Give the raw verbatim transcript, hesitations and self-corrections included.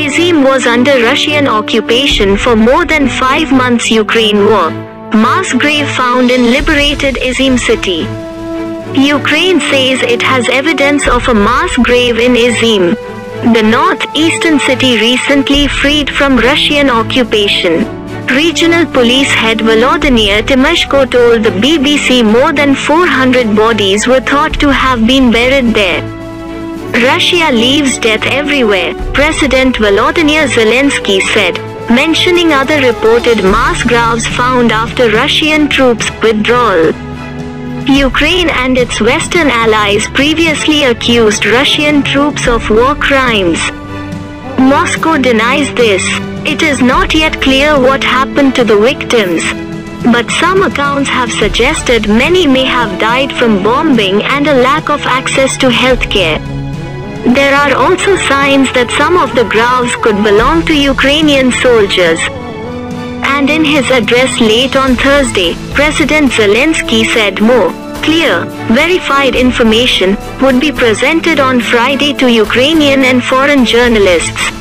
Izyum was under Russian occupation for more than five months. Ukraine war. Mass grave found in liberated Izyum city. Ukraine says it has evidence of a mass grave in Izyum. The northeastern city recently freed from Russian occupation. Regional police head Volodymyr Tymoshko told the B B C more than four hundred bodies were thought to have been buried there. Russia leaves death everywhere, President Volodymyr Zelensky said, mentioning other reported mass graves found after Russian troops' withdrawal. Ukraine and its Western allies previously accused Russian troops of war crimes. Moscow denies this. It is not yet clear what happened to the victims, but some accounts have suggested many may have died from bombing and a lack of access to healthcare. There are also signs that some of the graves could belong to Ukrainian soldiers. And in his address late on Thursday, President Zelensky said more, clear, verified information would be presented on Friday to Ukrainian and foreign journalists.